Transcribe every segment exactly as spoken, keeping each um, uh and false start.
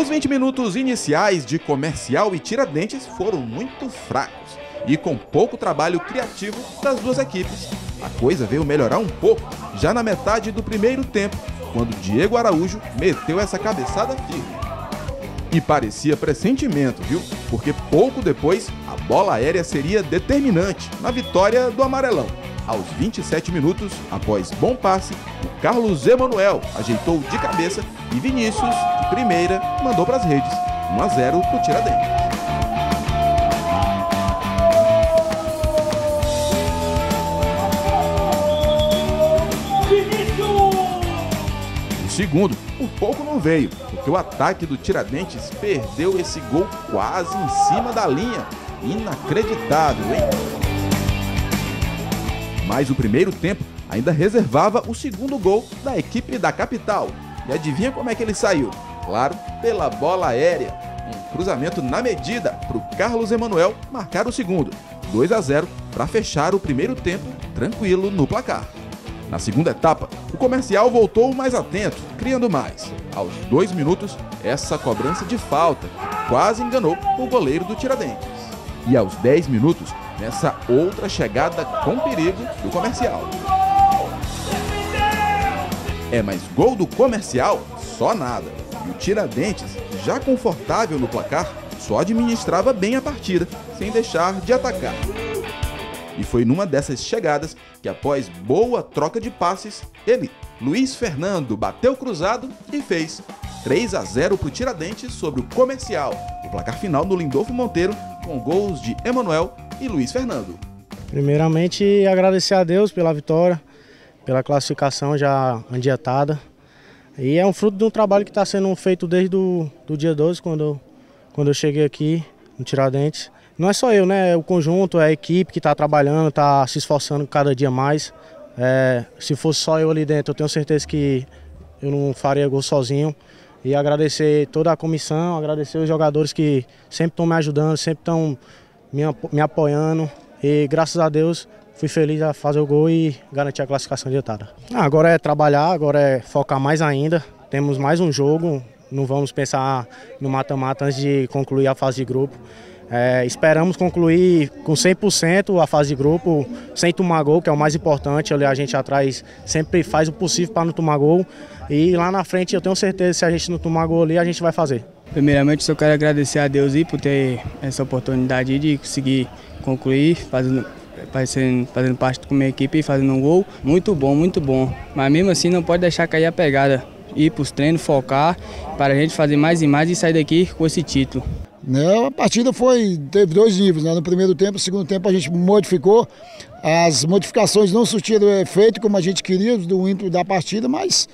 Os vinte minutos iniciais de Comercial e Tiradentes foram muito fracos e com pouco trabalho criativo das duas equipes. A coisa veio melhorar um pouco já na metade do primeiro tempo, quando Diego Araújo meteu essa cabeçada firme. E parecia pressentimento, viu? Porque pouco depois a bola aérea seria determinante na vitória do Amarelão. Aos vinte e sete minutos, após bom passe, o Carlos Emanuel ajeitou de cabeça e Vinícius, de primeira, mandou para as redes. um a zero para o Tiradentes. No segundo, o pouco não veio, porque o ataque do Tiradentes perdeu esse gol quase em cima da linha. Inacreditável, hein? Mas o primeiro tempo ainda reservava o segundo gol da equipe da capital. E adivinha como é que ele saiu? Claro, pela bola aérea. Um cruzamento na medida para o Carlos Emanuel marcar o segundo. dois a zero para fechar o primeiro tempo tranquilo no placar. Na segunda etapa, o Comercial voltou mais atento, criando mais. Aos dois minutos, essa cobrança de falta quase enganou o goleiro do Tiradentes. E aos dez minutos, nessa outra chegada com perigo do Comercial. É, mas gol do Comercial? Só nada. E o Tiradentes, já confortável no placar, só administrava bem a partida, sem deixar de atacar. E foi numa dessas chegadas que, após boa troca de passes, ele, Luiz Fernando, bateu cruzado e fez três a zero para o Tiradentes sobre o Comercial. O placar final no Lindolfo Monteiro, com gols de Emanuel e Luiz Fernando. Primeiramente, agradecer a Deus pela vitória, pela classificação já adiantada. E é um fruto de um trabalho que está sendo feito desde do, do dia doze, quando eu, quando eu cheguei aqui no Tiradentes. Não é só eu, né? É o conjunto, é a equipe que está trabalhando, está se esforçando cada dia mais. É, se fosse só eu ali dentro, eu tenho certeza que eu não faria gol sozinho. E agradecer toda a comissão, agradecer os jogadores que sempre estão me ajudando, sempre estão me apoiando, e graças a Deus fui feliz a fazer o gol e garantir a classificação adiantada. Ah, agora é trabalhar, agora é focar mais ainda, temos mais um jogo, não vamos pensar no mata-mata antes de concluir a fase de grupo. É, esperamos concluir com cem por cento a fase de grupo, sem tomar gol, que é o mais importante. Ali a gente atrás sempre faz o possível para não tomar gol, e lá na frente eu tenho certeza que se a gente não tomar gol ali, a gente vai fazer. Primeiramente, só quero agradecer a Deus por ter essa oportunidade de conseguir concluir, fazendo, fazendo, fazendo parte com a minha equipe e fazendo um gol. Muito bom, muito bom. Mas mesmo assim não pode deixar cair a pegada, ir para os treinos, focar, para a gente fazer mais e mais e sair daqui com esse título. A partida foi, teve dois níveis, né? No primeiro tempo, no segundo tempo a gente modificou, as modificações não surtiram efeito como a gente queria do ímpeto da partida, mas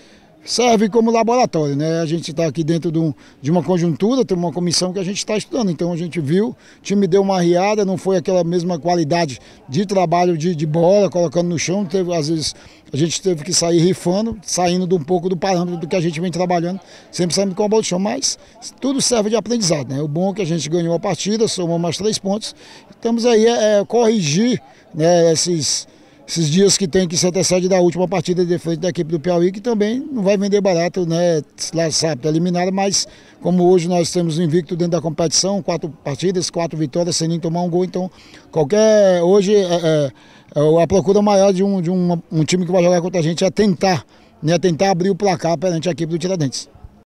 serve como laboratório, né? A gente está aqui dentro de, um, de uma conjuntura, tem uma comissão que a gente está estudando, então a gente viu, o time deu uma arriada, não foi aquela mesma qualidade de trabalho de, de bola, colocando no chão, teve, às vezes a gente teve que sair rifando, saindo de um pouco do parâmetro do que a gente vem trabalhando, sempre saindo com a bola do chão, mas tudo serve de aprendizado, né? O bom é que a gente ganhou a partida, somou mais três pontos, estamos aí é, é, corrigir, né, esses... Esses dias que tem que se antecede da última partida de frente da equipe do Piauí, que também não vai vender barato, né? Lá sabe, tá eliminado, mas como hoje nós temos invicto dentro da competição, quatro partidas, quatro vitórias, sem nem tomar um gol, então qualquer. Hoje é, é, a procura maior de, um, de um, um time que vai jogar contra a gente é tentar, né? Tentar abrir o placar perante a equipe do Tiradentes.